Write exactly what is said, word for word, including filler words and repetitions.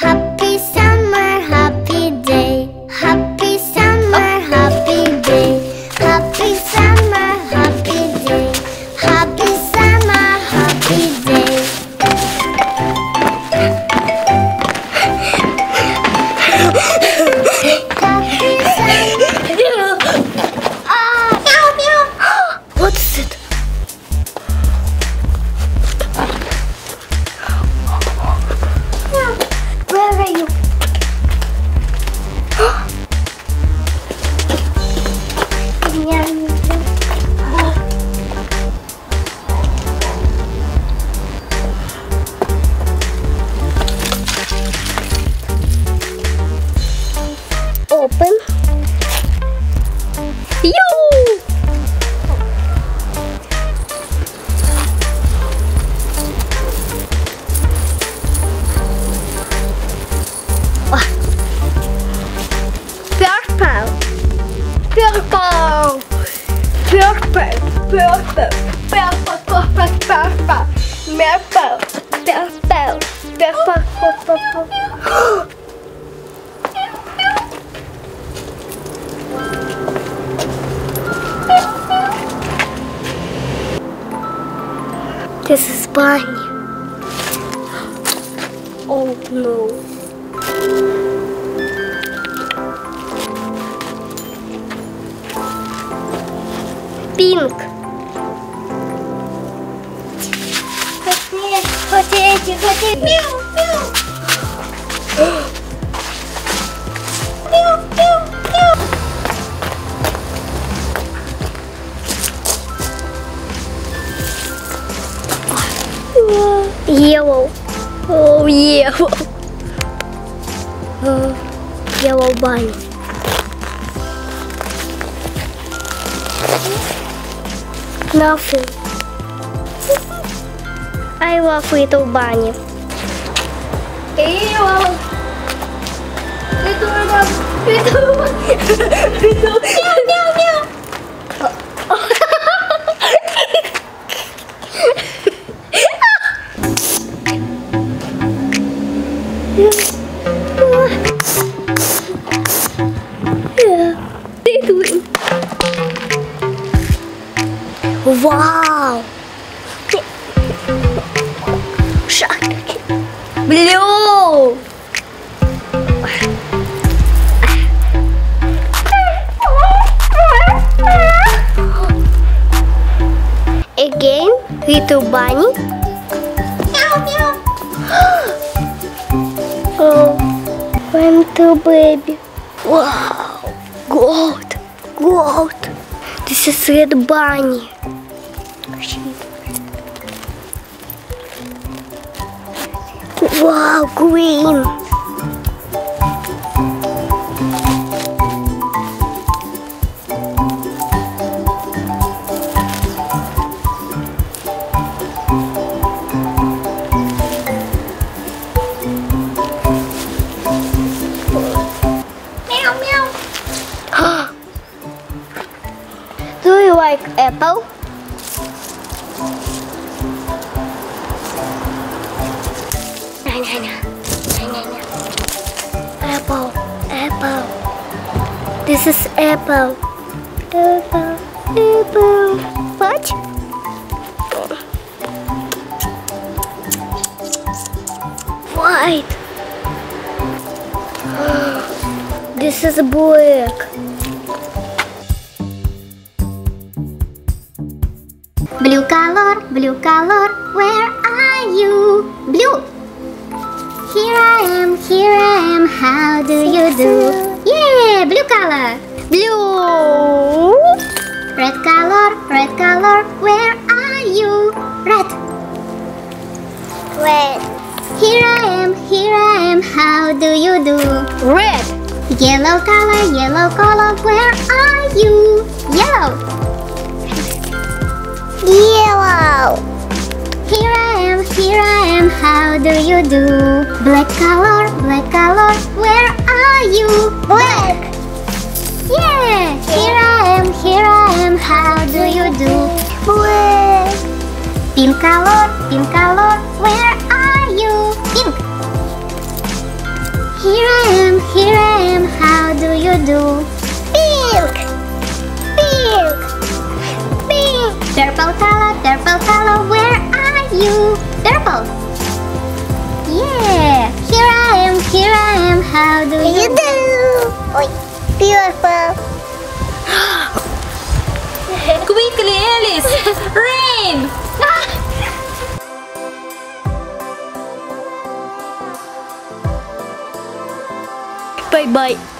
Happy summer, happy day. Happy summer, happy day. Happy summer, happy day. Happy summer, happy day. Happy summer. Ah, meow, meow. What is it? Open. Yo! Purple. Purple. Purple. Purple. Purple. Purple. Purple. Purple. Purple. Purple. Purple. Purple. This is Bunny. Oh no. Pink. What is it? What is it? Meow, meow. Meow, meow, meow. Yellow. Oh, yellow. Uh, yellow bunny. Nothing. I love little bunny. Yellow. Little bunny. Little bunny. Little bunny. Meow, meow, meow. Yeah. Wow! Shark! Blue! Again, little bunny. Meow, meow. Oh, I'm too baby. Wow, gold, gold. This is red bunny. Wow, green. Like apple, banana, banana, apple, apple. This is apple, apple, apple. What? White. This is black. Blue color, blue color, where are you? Blue! Here I am, here I am, how do you do? Yeah, blue color! Blue! Red color, red color, where are you? Red! Red! Here I am, here I am, how do you do? Red! Yellow color, yellow color, where are you? Yellow! Yellow. Here I am, here I am, how do you do? Black color, black color, where are you? Black! Yeah! Here I am, here I am, how do you do? Black! Pink color, pink color, where are you? Pink! Here I am, here I am, how do you do? Pink! Pink! Pink! Purple fellow, purple fellow, where are you? Purple! Yeah! Here I am, here I am, how do you, you do? Oi, beautiful! Quickly, Alice! Rain! Bye-bye.